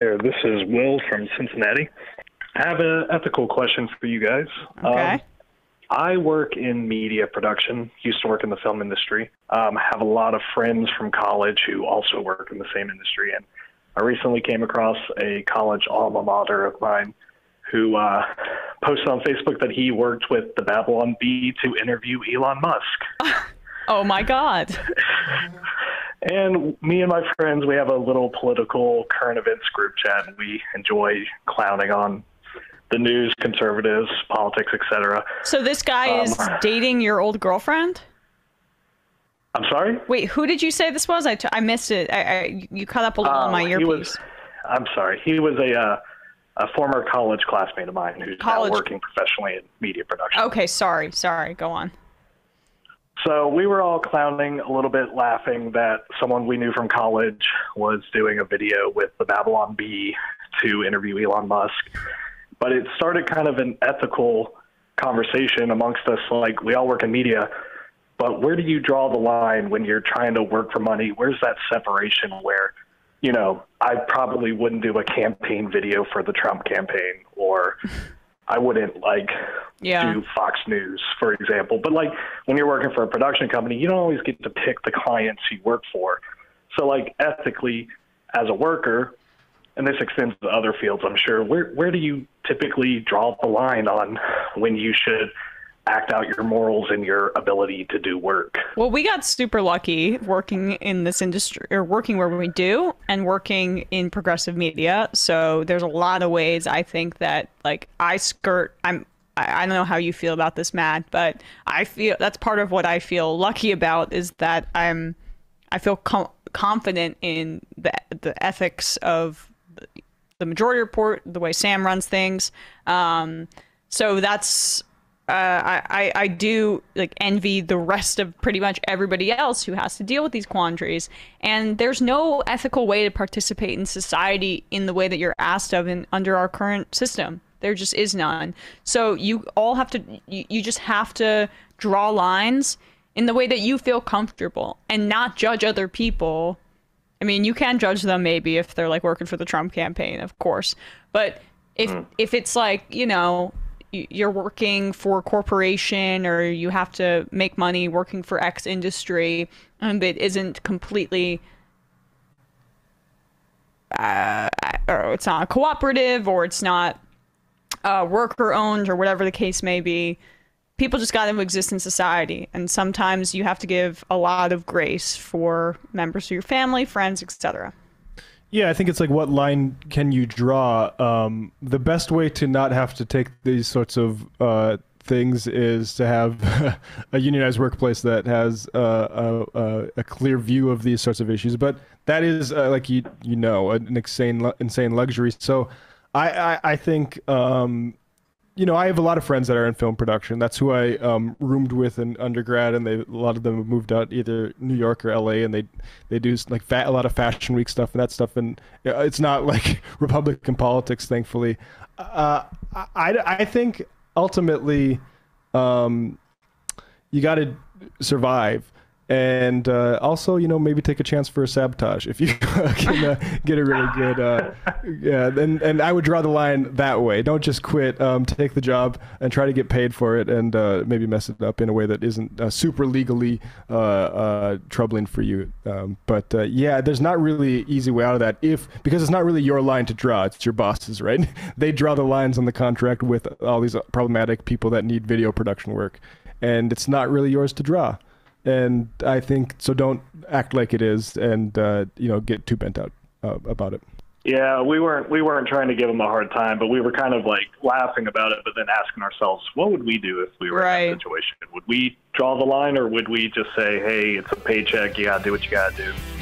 This is Will from Cincinnati. I have an ethical question for you guys. Okay. I work in media production, used to work in the film industry. Have a lot of friends from college who also work in the same industry. And I recently came across a college alma mater of mine who posted on Facebook that he worked with the Babylon Bee to interview Elon Musk. Oh, my God. And me and my friends, we have a little political current events group chat, and we enjoy clowning on the news, conservatives, politics, etc. So this guy is dating your old girlfriend? I'm sorry? Wait, who did you say this was? I missed it. You cut up a little on my earpiece. I'm sorry. He was a former college classmate of mine who's now working professionally in media production. Okay, sorry. Go on. So we were all clowning a little bit, laughing that someone we knew from college was doing a video with the Babylon Bee to interview Elon Musk. But it started kind of an ethical conversation amongst us, like we all work in media, but where do you draw the line when you're trying to work for money? Where's that separation where, you know, I probably wouldn't do a campaign video for the Trump campaign, or I wouldn't do Fox News, for example. But like when you're working for a production company, you don't always get to pick the clients you work for. So like ethically as a worker, and this extends to other fields, I'm sure, where do you typically draw the line on when you should act out your morals and your ability to do work? Well, we got super lucky working in this industry, or working where we do, and working in progressive media. So there's a lot of ways I think that I don't know how you feel about this, Matt, but I feel that's part of what I feel lucky about is that I feel confident in the ethics of the Majority Report, the way Sam runs things. So that's, I do like envy the rest of pretty much everybody else who has to deal with these quandaries. And there's no ethical way to participate in society in the way that you're asked of and under our current system. There just is none. So you all have to, you just have to draw lines in the way that you feel comfortable and not judge other people. I mean, you can judge them maybe if they're like working for the Trump campaign, of course. But if it's like, you know, you're working for a corporation or you have to make money working for X industry and it isn't completely or it's not a cooperative or it's not worker owned or whatever the case may be, people just got to exist in society. And sometimes you have to give a lot of grace for members of your family, friends, etc. Yeah, I think it's like, what line can you draw? The best way to not have to take these sorts of things is to have a unionized workplace that has a clear view of these sorts of issues. But that is like an insane luxury. So I think you know, I have a lot of friends that are in film production. That's who I roomed with in undergrad, and a lot of them have moved out either New York or LA, and they do like a lot of Fashion Week stuff and that stuff. And it's not like Republican politics, thankfully. I think ultimately you got to survive. And also, you know, maybe take a chance for a sabotage if you can get a really good, yeah. And I would draw the line that way. Don't just quit. Take the job and try to get paid for it, and maybe mess it up in a way that isn't super legally troubling for you. But yeah, there's not really an easy way out of that because it's not really your line to draw. It's your bosses, right? They draw the lines on the contract with all these problematic people that need video production work, and it's not really yours to draw. And I think, so don't act like it is and, you know, get too bent out about it. Yeah, we weren't trying to give them a hard time, but we were kind of like laughing about it, but then asking ourselves, what would we do if we were in that situation? Would we draw the line, or would we just say, hey, it's a paycheck, you got to do what you got to do?